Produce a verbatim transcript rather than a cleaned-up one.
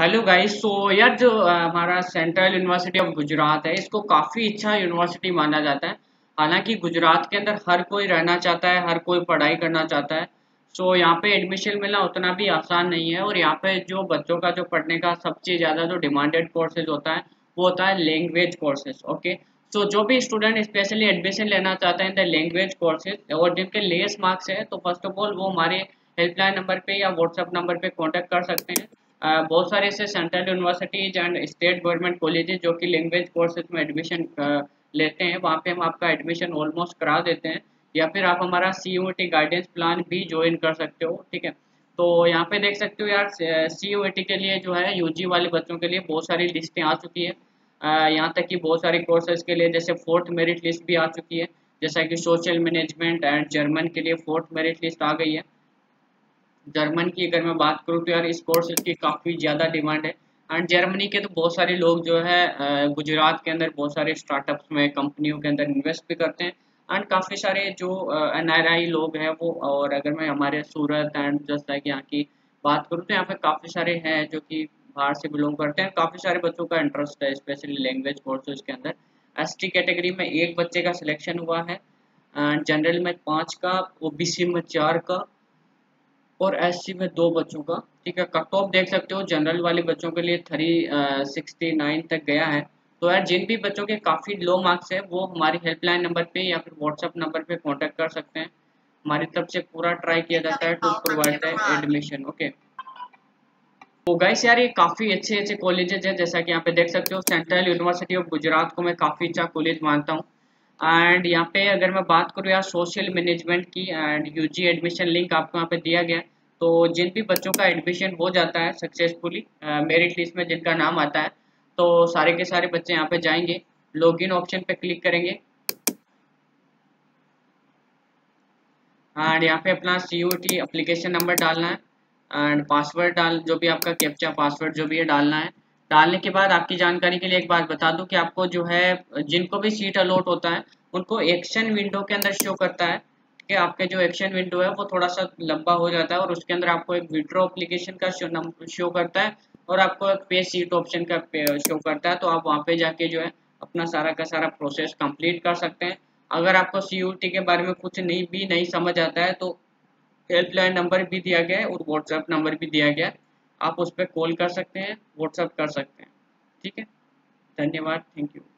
Hello guys, सो यार जो हमारा सेंट्रल यूनिवर्सिटी ऑफ गुजरात है इसको काफ़ी अच्छा यूनिवर्सिटी माना जाता है। हालांकि गुजरात के अंदर हर कोई रहना चाहता है, हर कोई पढ़ाई करना चाहता है। सो यहाँ पे एडमिशन मिलना उतना भी आसान नहीं है और यहाँ पे जो बच्चों का जो पढ़ने का सबसे ज़्यादा जो डिमांडेड कोर्सेज होता है वो होता है लैंग्वेज कोर्सेज। ओके, सो जो भी स्टूडेंट स्पेशली एडमिशन लेना चाहता है इन द लैंग्वेज कोर्सेज और जिनके लेस मार्क्स है तो फर्स्ट ऑफ ऑल वो हमारे हेल्पलाइन नंबर पर या व्हाट्सअप नंबर पर कॉन्टैक्ट कर सकते हैं। Uh, बहुत सारे ऐसे central universities and state government colleges जो कि लैंग्वेज कोर्सेज में एडमिशन uh, लेते हैं, वहाँ पे हम आपका एडमिशन ऑलमोस्ट करा देते हैं। या फिर आप हमारा सीयूईटी गाइडेंस प्लान भी ज्वाइन कर सकते हो। ठीक है, तो यहाँ पे देख सकते हो यार सीयूईटी के लिए जो है यूजी वाले बच्चों के लिए बहुत सारी लिस्टें आ चुकी है। uh, यहाँ तक कि बहुत सारे कोर्सेज के लिए जैसे फोर्थ मेरिट लिस्ट भी आ चुकी है, जैसा कि सोशल मैनेजमेंट एंड जर्मन के लिए फोर्थ मेरिट लिस्ट आ गई है। जर्मन की अगर मैं बात करूँ तो यार इस कोर्स की काफ़ी ज़्यादा डिमांड है एंड जर्मनी के तो बहुत सारे लोग जो है गुजरात के अंदर बहुत सारे स्टार्टअप्स में कंपनियों के अंदर इन्वेस्ट भी करते हैं एंड काफ़ी सारे जो एनआरआई लोग हैं वो, और अगर मैं हमारे सूरत एंड जैसा कि यहाँ की बात करूँ तो यहाँ पे काफ़ी सारे हैं जो कि बाहर से बिलोंग करते हैं। काफ़ी सारे बच्चों का इंटरेस्ट है स्पेशली लैंग्वेज कोर्सेज के अंदर। एस टी कैटेगरी में एक बच्चे का सिलेक्शन हुआ है एंड जनरल में पाँच का, ओ बी सी में चार का और एससी में दो बच्चों का। ठीक है, कट ऑफ देख सकते हो जनरल वाले बच्चों के लिए थ्री सिक्सटी नाइन तक गया है। तो यार जिन भी बच्चों के काफ़ी लो मार्क्स है वो हमारी हेल्पलाइन नंबर पे या फिर व्हाट्सएप नंबर पे कांटेक्ट कर सकते हैं। हमारी तरफ से पूरा ट्राई किया जाता है to provide the admission. Okay, तो गाइस यार ये काफ़ी अच्छे अच्छे कॉलेजेज हैं, जैसा कि यहाँ पे देख सकते हो सेंट्रल यूनिवर्सिटी ऑफ गुजरात को मैं काफ़ी अच्छा कॉलेज मानता हूँ। एंड यहाँ पे अगर मैं बात करूँ यार सोशल मैनेजमेंट की एंड यूजी एडमिशन लिंक आपको यहाँ पे दिया गया है। तो जिन भी बच्चों का एडमिशन हो जाता है सक्सेसफुली मेरिट लिस्ट में जिनका नाम आता है तो सारे के सारे बच्चे यहाँ पे जाएंगे, लॉगिन ऑप्शन पे क्लिक करेंगे एंड यहाँ पे अपना सीयूईटी एप्लीकेशन नंबर डालना है एंड पासवर्ड डाल जो भी आपका कैप्चा पासवर्ड जो भी है डालना है। डालने के बाद आपकी जानकारी के लिए एक बात बता दूं कि आपको जो है जिनको भी सीट अलॉट होता है उनको एक्शन विंडो के अंदर शो करता है कि आपके जो एक्शन विंडो है वो थोड़ा सा लंबा हो जाता है और उसके अंदर आपको एक विड्रॉ एप्लीकेशन का शो शो करता है और आपको एक पे सीट ऑप्शन का शो करता है। तो आप वहाँ पे जाके जो है अपना सारा का सारा प्रोसेस कंप्लीट कर सकते हैं। अगर आपको सीयूईटी के बारे में कुछ नहीं भी नहीं समझ आता है तो हेल्पलाइन नंबर भी दिया गया है और व्हाट्सएप नंबर भी दिया गया है, आप उस पर कॉल कर सकते हैं, व्हाट्सएप कर सकते हैं। ठीक है, धन्यवाद, थैंक यू।